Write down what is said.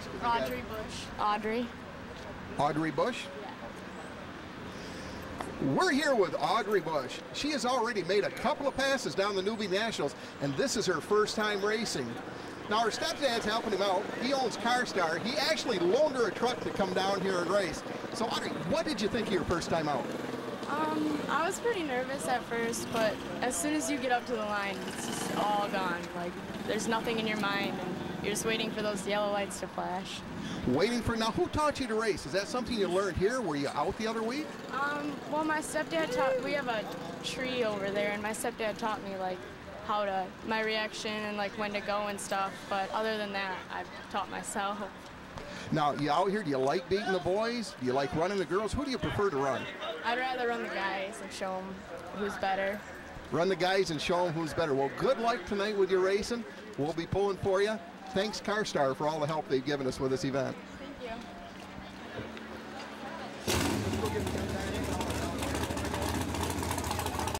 first? Audrey Bush. Audrey. Audrey Bush? Yeah. We're here with Audrey Bush. She has already made a couple of passes down the Newbie Nationals, and this is her first time racing. Now, her stepdad's helping him out. He owns Carstar. He actually loaned her a truck to come down here and race. So, Audrey, what did you think of your first time out? I was pretty nervous at first, but as soon as you get up to the line, it's just all gone. Like, there's nothing in your mind, and you're just waiting for those yellow lights to flash. Waiting for, now who taught you to race? Is that something you learned here? Were you out the other week? Well, my stepdad taught, we have a tree over there, and my stepdad taught me, like, how to, my reaction and like when to go and stuff, but other than that, I've taught myself. Now, you out here, do you like beating the boys? Do you like running the girls? Who do you prefer to run? I'd rather run the guys and show them who's better. Run the guys and show them who's better. Well, good luck tonight with your racing. We'll be pulling for you. Thanks, Carstar, for all the help they've given us with this event. Thank you.